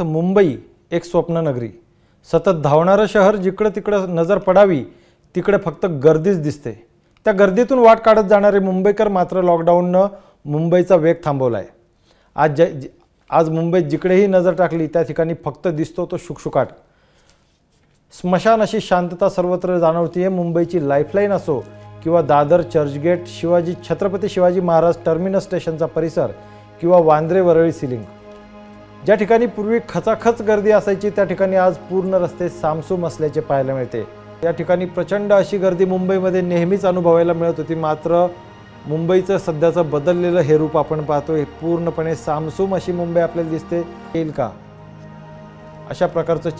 मुंबई एक स्वप्ननगरी, सतत धावणारं शहर, जिकडे तिकडे नजर पडावी तिकडे फक्त गर्दीच दिसते। त्या गर्दीतून वाट काढत जाणारे मुंबईकर मात्र लॉकडाऊननं मुंबईचा वेग थांबवलाय। आज मुंबईत जिकडेही नजर टाकली त्या ठिकाणी फक्त दिसतो तो शुकशुकाट, स्मशान अशी शांतता सर्वत्र जाणवतेय। मुंबईची लाईफलाईन असो किंवा दादर चर्चगेट, शिवाजी छत्रपती शिवाजी महाराज टर्मिनस स्टेशनचा परिसर किंवा वांद्रे वरळी सिलिंग, ज्या ठिकाणी पूर्वी खचाखच गर्दी असायची त्या ठिकाणी आज पूर्ण रस्ते सामसूम असल्याचे पाहायला मिळते। या ठिकाणी प्रचंड अशी गर्दी मुंबईमध्ये नेहमीच अनुभवायला मिळत होती, मात्र मुंबईचं सध्याचं बदललेलं हे रूप आपण पाहतोय। पूर्णपणे सामसूम अशी मुंबई आपल्याला दिसते येईल का, अशा प्रकारचं